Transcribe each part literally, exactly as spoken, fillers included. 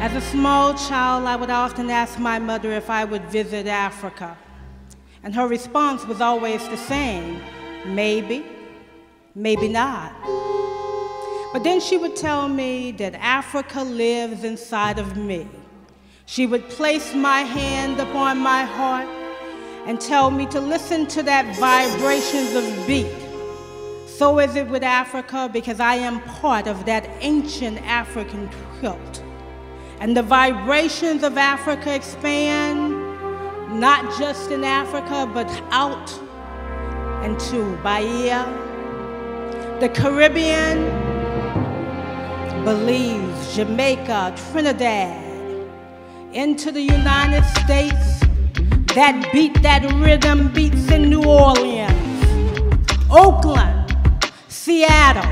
As a small child, I would often ask my mother if I would visit Africa. And her response was always the same, maybe, maybe not. But then she would tell me that Africa lives inside of me. She would place my hand upon my heart and tell me to listen to that vibrations of beat. So is it with Africa, because I am part of that ancient African quilt. And the vibrations of Africa expand, not just in Africa, but out and to Bahia, the Caribbean, Belize, Jamaica, Trinidad, into the United States. That beat, that rhythm beats in New Orleans, Oakland, Seattle,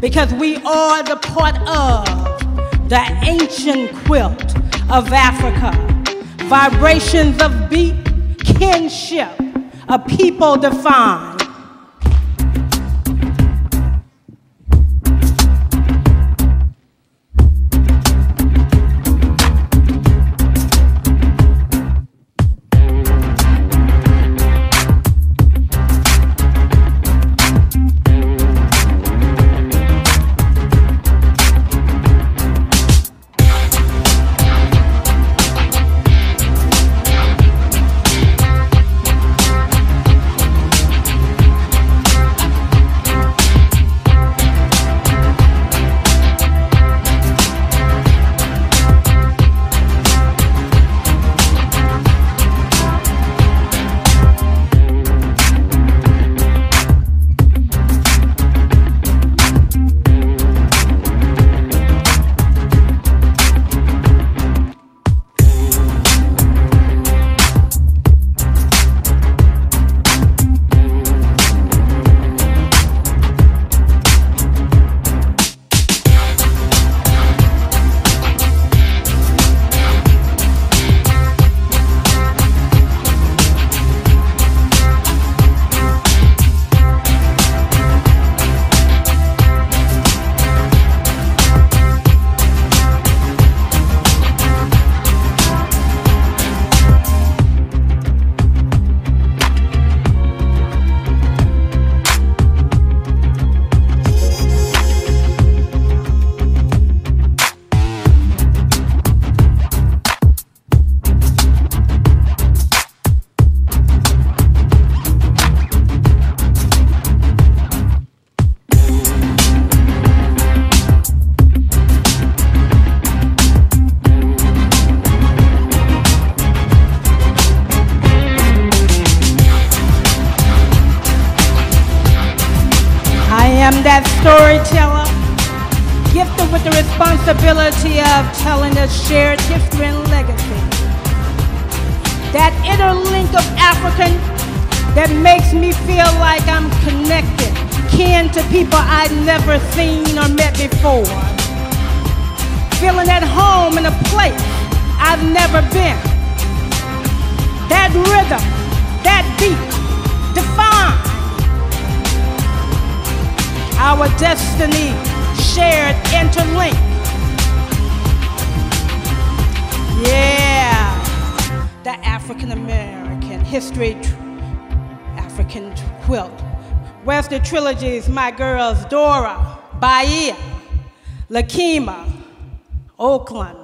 because we are the part of the ancient quilt of Africa. Vibrations of beat, kinship, a people defined. I am that storyteller, gifted with the responsibility of telling a shared history and legacy. That inner link of African that makes me feel like I'm connected, kin to people I'd never seen or met before. Feeling at home in a place I've never been. That rhythm, that beat, defined. Our destiny, shared, interlinked. Yeah, the African-American history, African quilt. Western trilogies, my girls, Dora, Bahia, Lakima, Oakland.